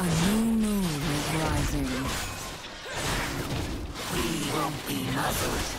A new moon is rising. We won't be muzzled.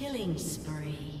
Killing spree.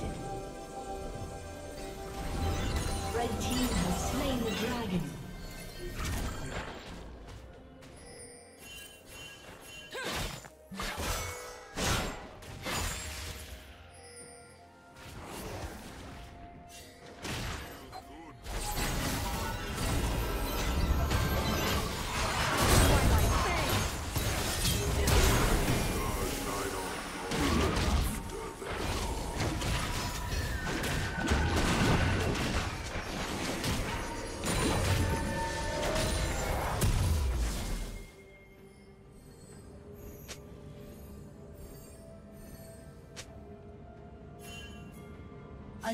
Red team has slain the dragon. A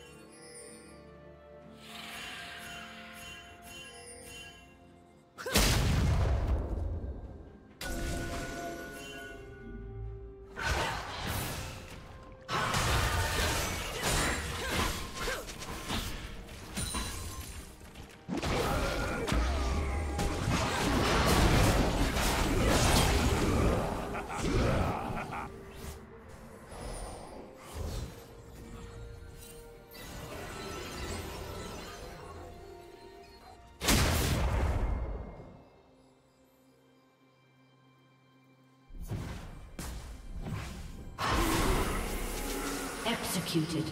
Executed.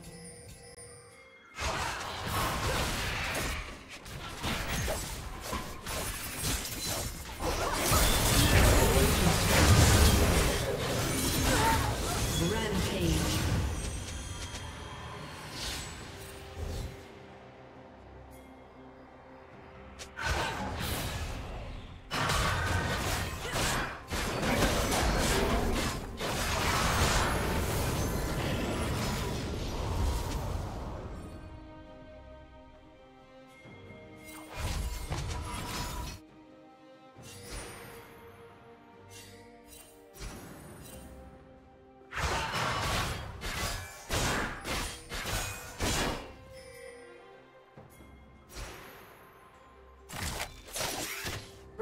stage.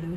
Blue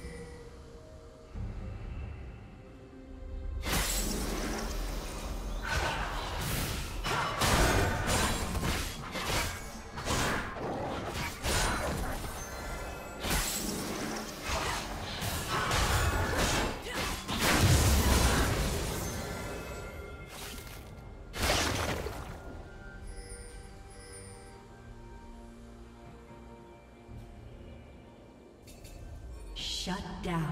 Shut down.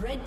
Red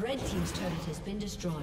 Red team's turret has been destroyed.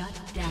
Shut down.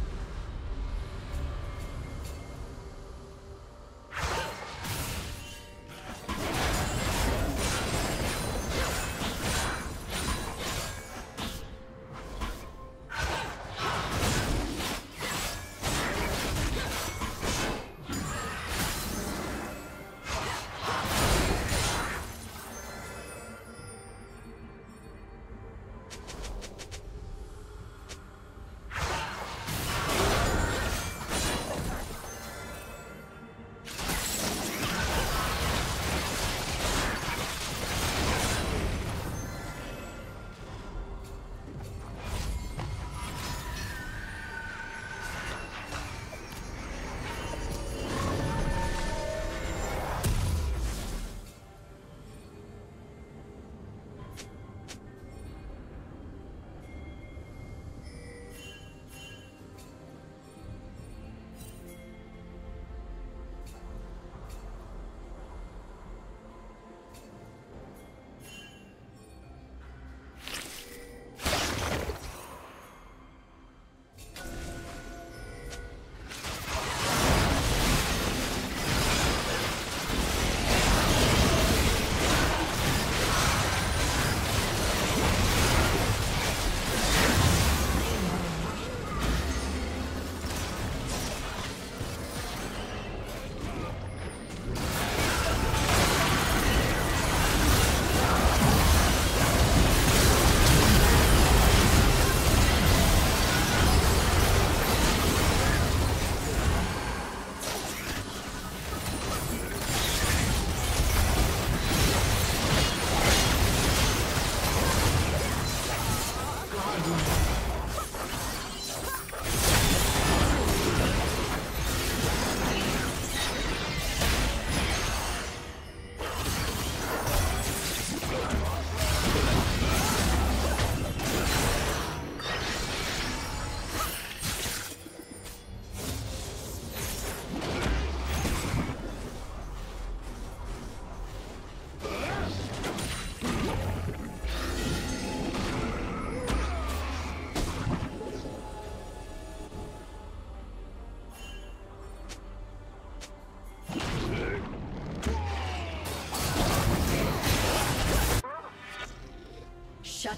Shut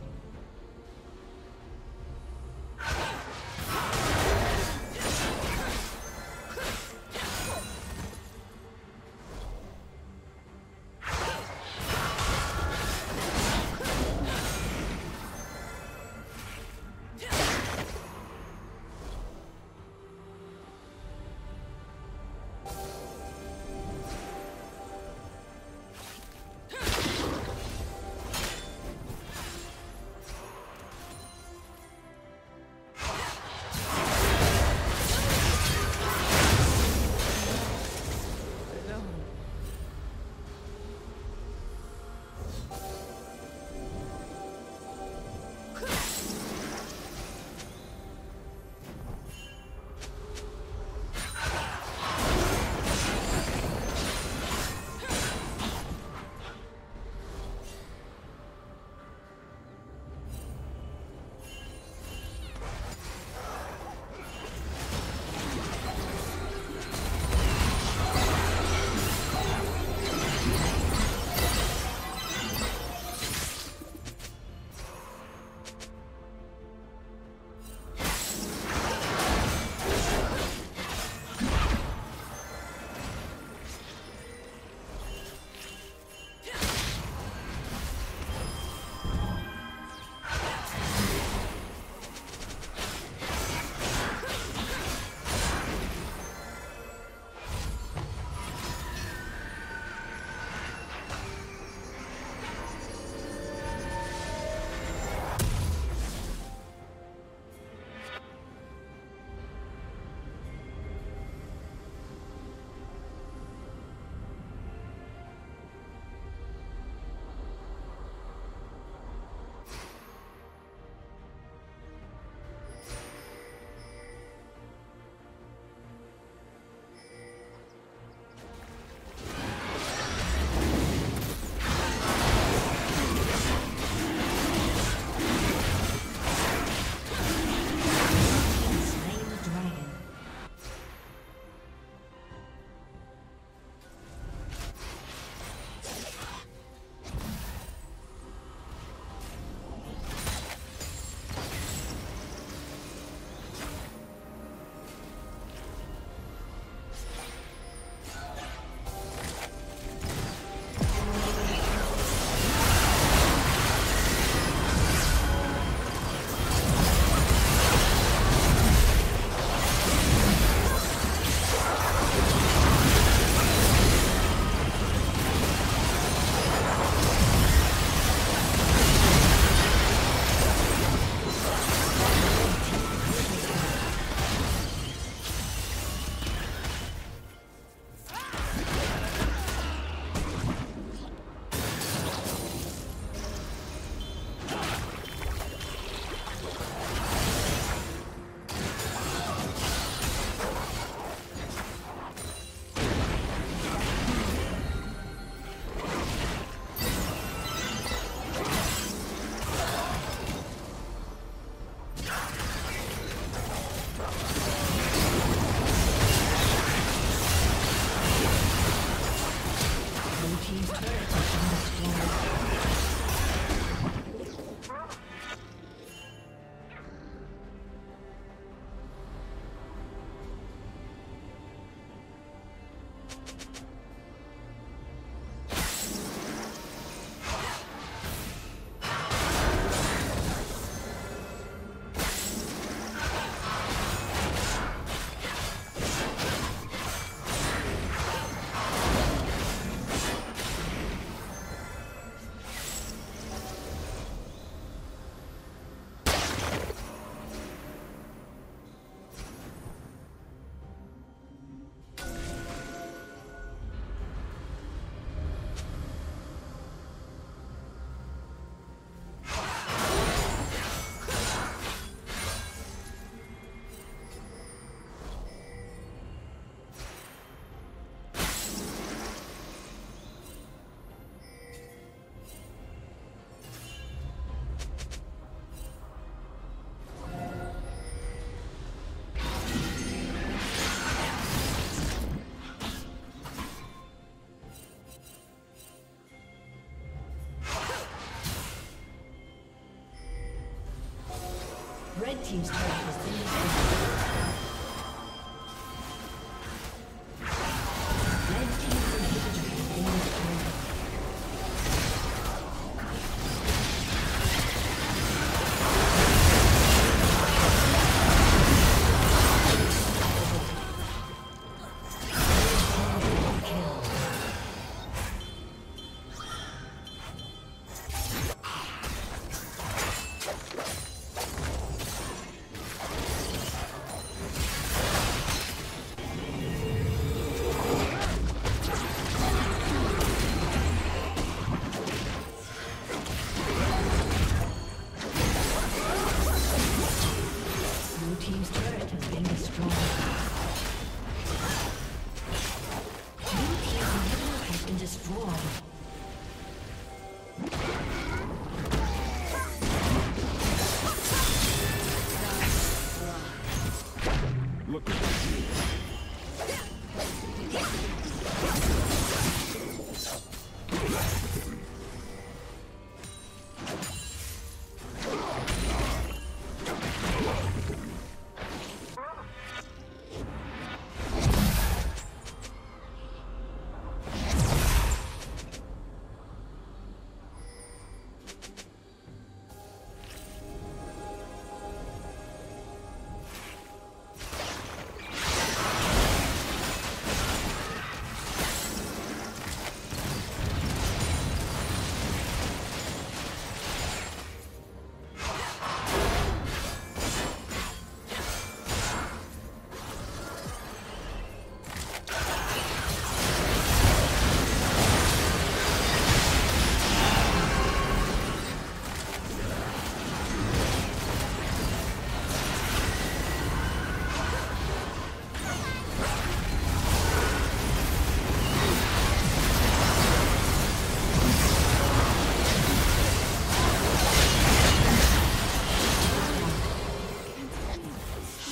team's turret has been destroyed.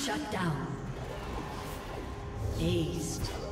Shut down. Dazed.